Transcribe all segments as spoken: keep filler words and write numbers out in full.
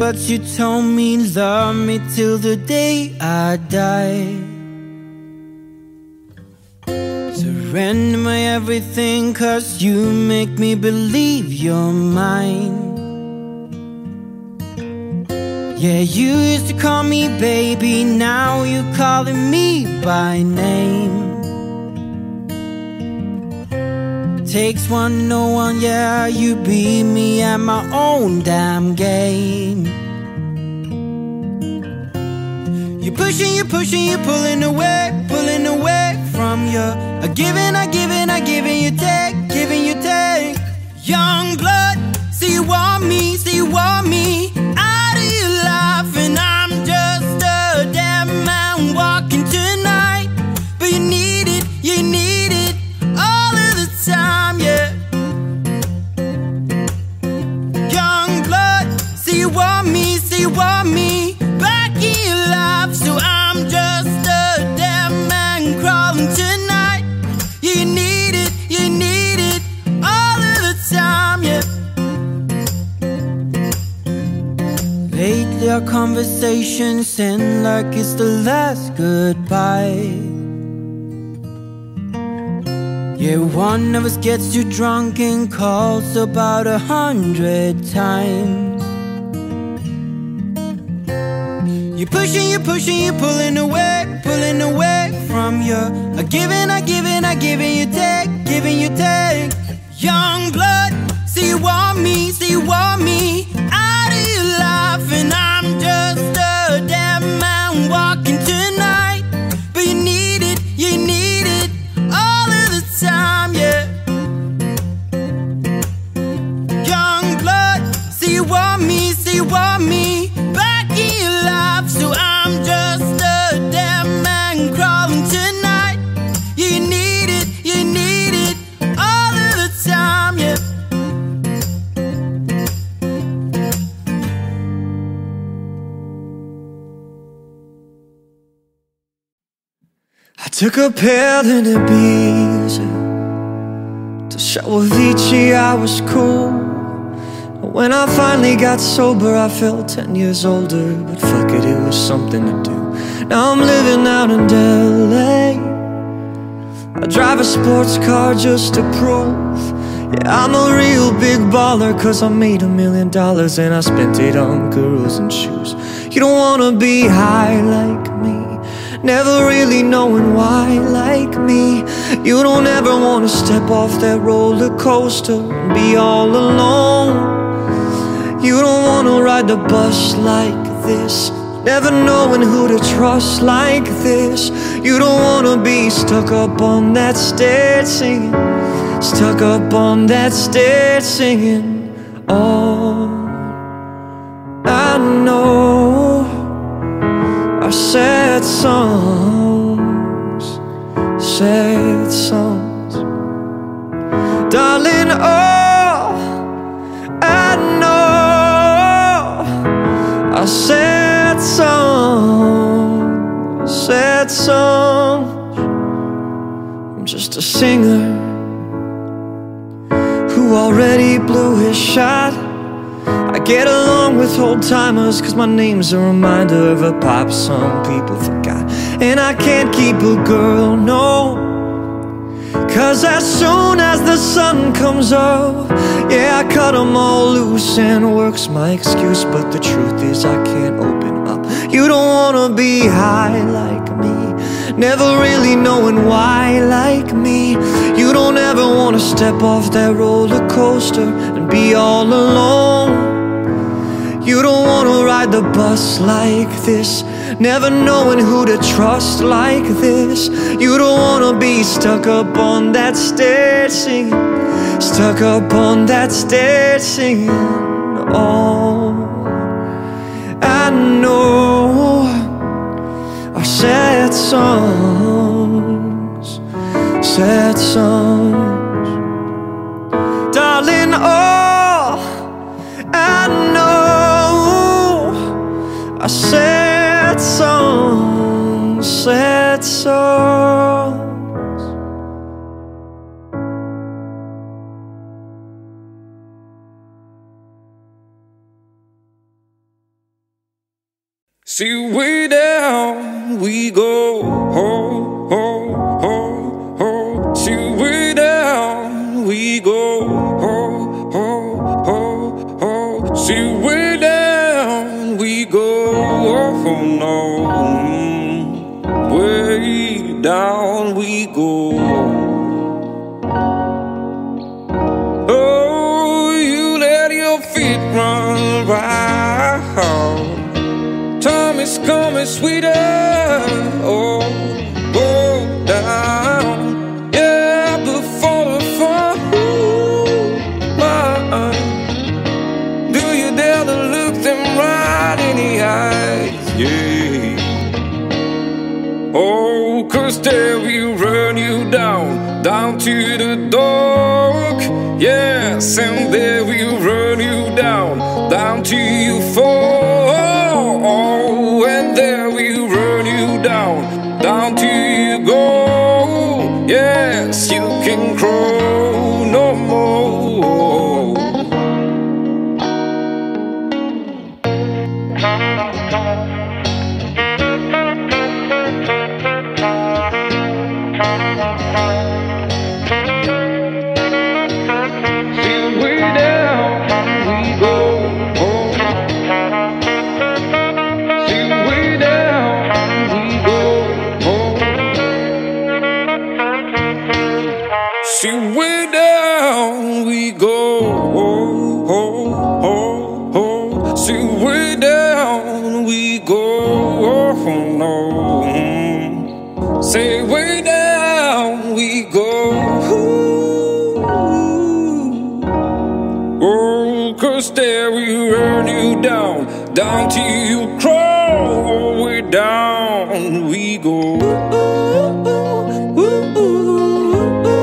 but you told me love me till the day I die. Surrender my everything, cause you make me believe you're mine. Yeah, you used to call me baby, now you're calling me by name. Takes one, no one, yeah, you beat me at my own damn game. You're pushing, you're pushing, you're pulling away, pulling away from your I'm giving, I'm giving, I'm giving you take, giving you take. Young blood, see you want me, see you want me. And I'm just a dead man walking tonight, but you need it, you need it all of the time, yeah. Young blood, say you want me, say you want me back in your life, so I'm just a dead man crawling tonight. You need it, you need it all of the time, yeah. Lately our conversations end like it's the last goodbye. Yeah, one of us gets too drunk and calls about a hundred times. You're pushing, you're pushing, you're pulling away, pulling away from your I'm giving, I'm giving, I'm giving you take, giving you take. Young blood, say you want me, say you want me. And I'm just a dead man walking tonight, but you need it, you need it all of the time, yeah. Young blood, say you want me, say you want me back in your life, so I'm just a dead man crawling tonight. You need it, you need it all of the time, yeah. Took a pill in Ibiza to show Avicii I was cool. When I finally got sober, I felt ten years older, but fuck it, it was something to do. Now I'm living out in L A. I drive a sports car just to prove, yeah, I'm a real big baller, cause I made a million dollars and I spent it on girls and shoes. You don't wanna be high like me, never really knowing why, like me. You don't ever want to step off that roller coaster and be all alone. You don't want to ride the bus like this, never knowing who to trust like this. You don't want to be stuck up on that stage singing, stuck up on that stage singing. Oh, I know our sad songs, sad songs. Darling, oh, I know our sad songs, sad songs. I'm just a singer who already blew his shot. I get along with old-timers, cause my name's a reminder of a pop song people forgot. And I can't keep a girl, no, cause as soon as the sun comes up, yeah, I cut them all loose and work's my excuse. But the truth is I can't open up. You don't wanna be high like me, never really knowing why like me. You don't ever wanna step off that roller coaster and be all alone. You don't wanna ride the bus like this, never knowing who to trust like this. You don't wanna be stuck up on that stage singing, stuck up on that stage singing. Oh, I know our sad songs, sad songs. Darling, oh, I know our sad songs, sad songs. See way down we go, ho, ho, ho, ho. See way down we go, ho, ho, ho, ho. See way down we go, oh no. Way down we go. Oh, you let your feet run wild. Time is coming sweeter, oh, go down, yeah, before the fall, mine. Do you dare to look them right in the eyes, yeah, oh, cause they will run you down, down to the dark, yes, and they will run you down, down to you fall. Oh, and there we run you down, down till you go. Yes, you can grow no more. Till we down we go. See way down we go, oh, oh, oh, oh. See way down we go, oh no. Say way down we go, ooh. Oh, cause there we run you down, down till you crawl. Way down we go, ooh, ooh, ooh, ooh.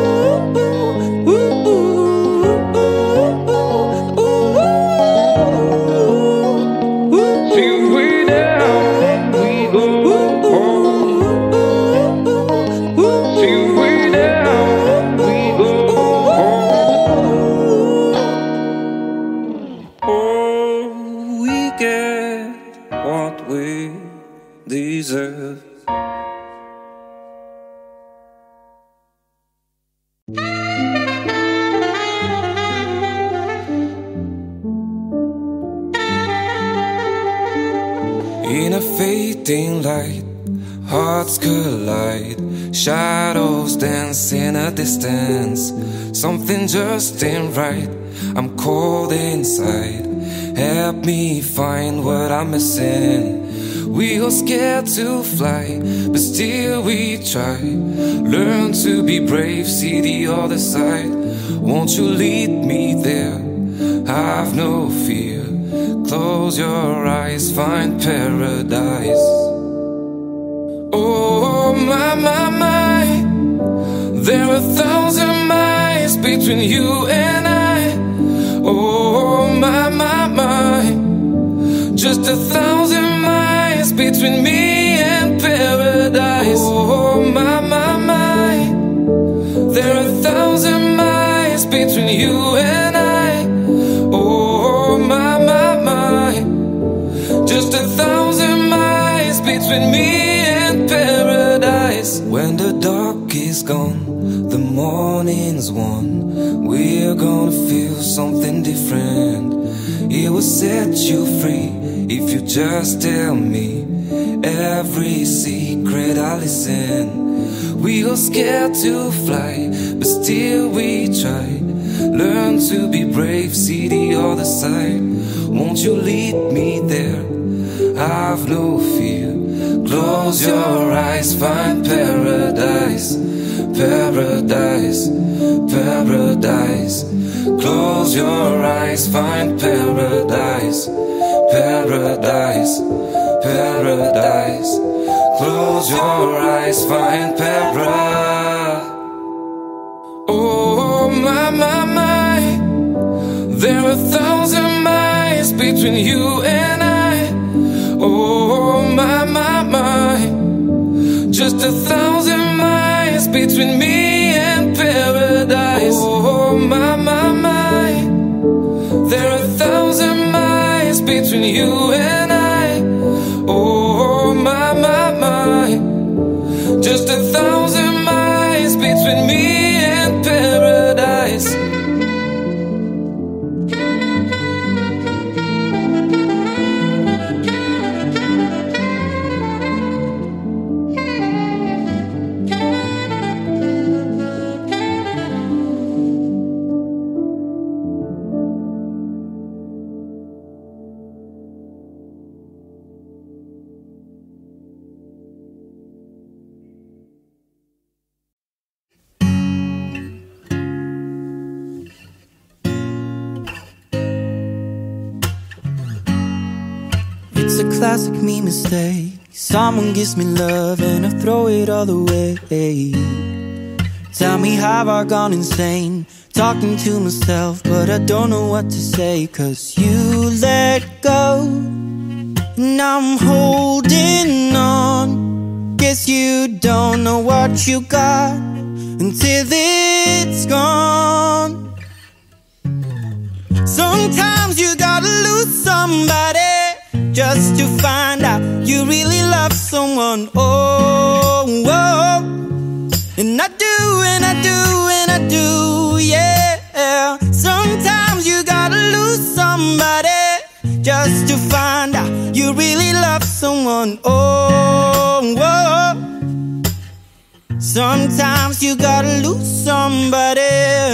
What we deserve. In a fading light, hearts collide, shadows dance in a distance. Something just ain't right, I'm cold inside. Help me find what I'm missing. We all scared to fly, but still we try. Learn to be brave, see the other side. Won't you lead me there? Have no fear. Close your eyes, find paradise. Oh, my, my, my. There are a thousand miles between you and I. Oh, my, my. Just a thousand miles between me and paradise. Oh, my, my, my. There are a thousand miles between you and I. Oh, my, my, my. Just a thousand miles between me and paradise. When the dark is gone, the morning's won. We're gonna feel something different. It will set you free if you just tell me every secret I listen. We all scared to fly, but still we try. Learn to be brave, see the other side. Won't you lead me there? I've no fear. Close your eyes, find paradise, paradise, paradise. Close your eyes, find paradise, paradise, paradise. Close your eyes, find paradise. Oh, my, my, my. There are a thousand miles between you and I. Oh, my, my, my. Just a thousand miles between me and paradise. Oh, my, my, my. There are a thousand miles between you and I. Oh. Just a thousand miles between me and paradise. It's a classic me mistake. Someone gives me love and I throw it all away. Tell me how I've gone insane, talking to myself, but I don't know what to say. Cause you let go and I'm holding on. Guess you don't know what you got until it's gone. Sometimes you gotta lose somebody just to find out you really love someone. Oh, oh, and I do, and I do, and I do, yeah. Sometimes you gotta lose somebody just to find out you really love someone. Oh, oh, sometimes you gotta lose somebody.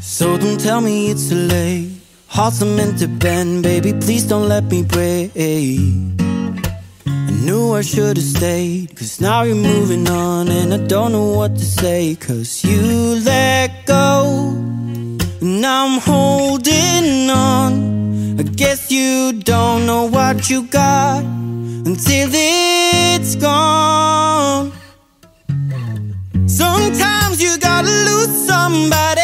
So don't tell me it's too late. Hearts are meant to bend, baby, please don't let me break. I knew I should've stayed, cause now you're moving on and I don't know what to say. Cause you let go and I'm holding on. I guess you don't know what you got until it's gone. Sometimes you gotta lose somebody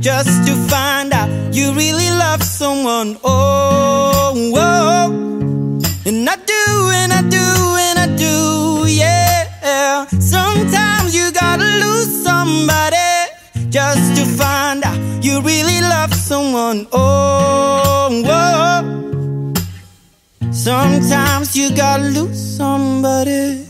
just to find out you really love someone. Oh, oh, and I do, and I do, and I do, yeah. Sometimes you gotta lose somebody just to find out you really love someone. Oh, oh, sometimes you gotta lose somebody.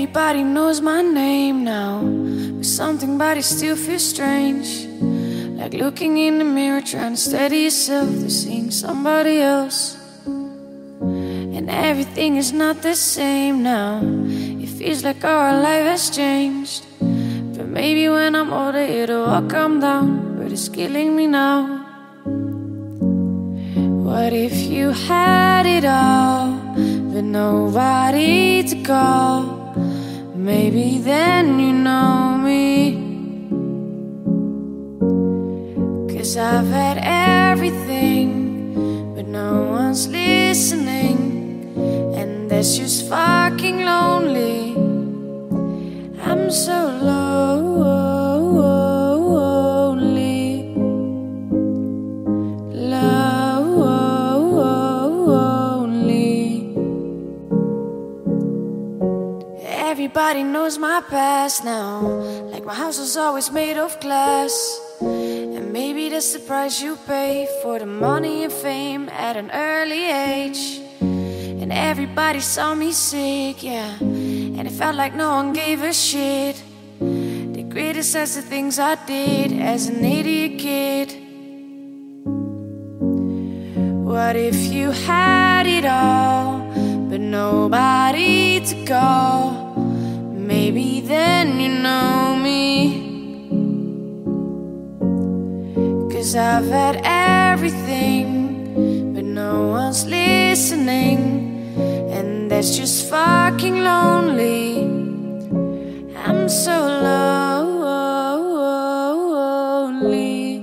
Everybody knows my name now, but something about it still feels strange. Like looking in the mirror, trying to steady yourself to seeing somebody else. And everything is not the same now. It feels like our life has changed. But maybe when I'm older it'll all come down, but it's killing me now. What if you had it all, but nobody to call? Maybe then you know me. Cause I've had everything, but no one's listening, and that's just fucking lonely. I'm so lonely. Everybody knows my past now, like my house was always made of glass. And maybe that's the price you pay for the money and fame at an early age. And everybody saw me sick, yeah, and it felt like no one gave a shit. They criticized the things I did as an idiot kid. What if you had it all, but nobody to call? Maybe then you know me. Cause I've had everything, but no one's listening, and that's just fucking lonely. I'm so lonely.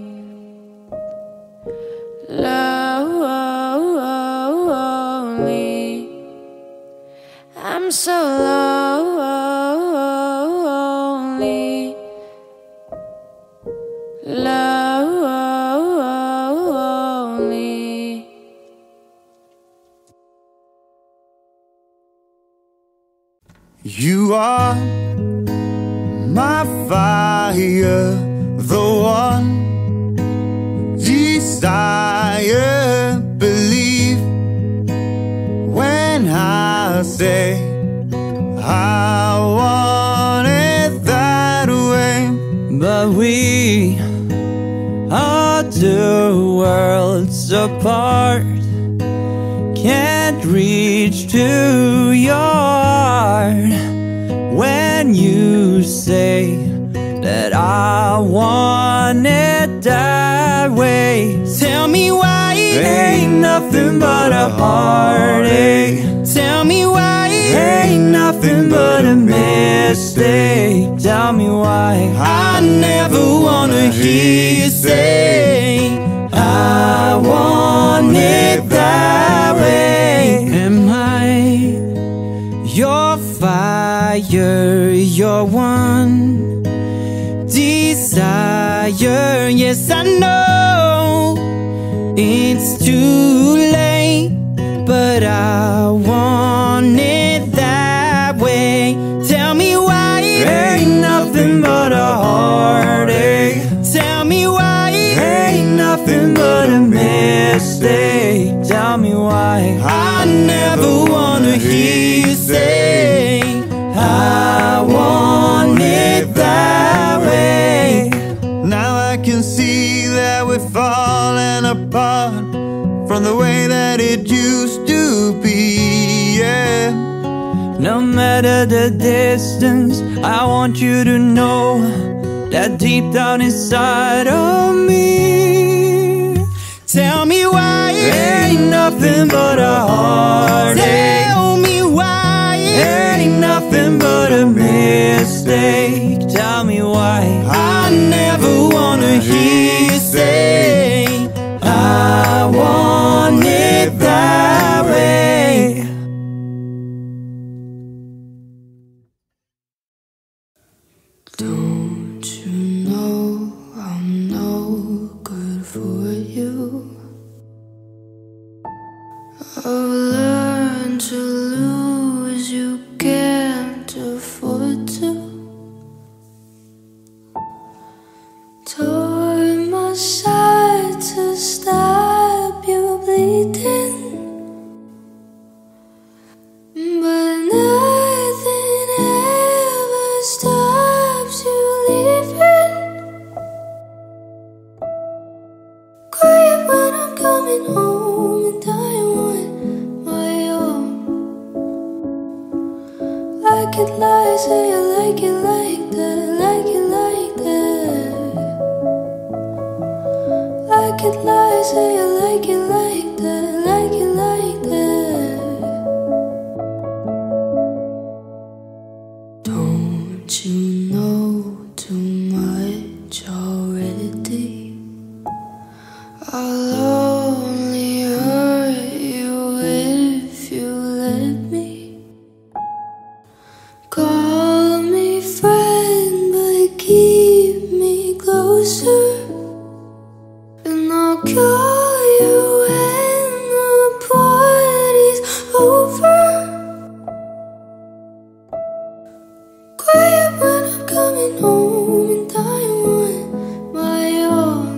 Lonely. I'm so lonely. my fire, the one desire. Believe when I say I want it that way. But we are two worlds apart, can't reach to your heart. When you say that I want it that way, tell me why it ain't nothing but a heartache. Tell me why it ain't nothing but a mistake. Tell me why I never wanna hear you say I want it that way. Am I your fire? You're one desire. Yes, I know it's too late, but I want it that way. Tell me why it ain't nothing but a heartache. Tell me why it ain't nothing but a mistake. Tell me why I never wanna hear you say I want it that way. Now I can see that we're falling apart from the way that it used to be, yeah. No matter the distance, I want you to know that deep down inside of me, tell me why it ain't nothing but a heartache. Tell me why it ain't nothing but a mistake. Tell me why I never wanna hear you say I want it that way. Don't you know I'm no good for you? I've learned to lose you. Can't afford to tore my side to stop you bleeding, but nothing ever stops you leaving. Quiet when I'm coming home and dying on my own. Like it like, say you like it like that, like it like that. Like it like, say you like it like that, like it like that. Don't you know too much already? I'll only hurt you if you let me. Call me friend, but keep me closer, and I'll call you when the party's over. Quiet when I'm coming home and dying on my own.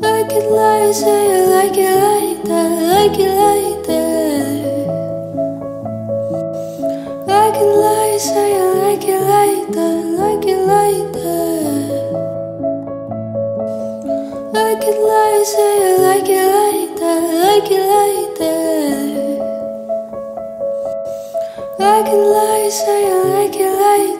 Like it like, say you like it like that, like it like that. Like it like, say you like it like that, like it like that. Like it like, say you like it like that, like it like that. Like it like, say you like it like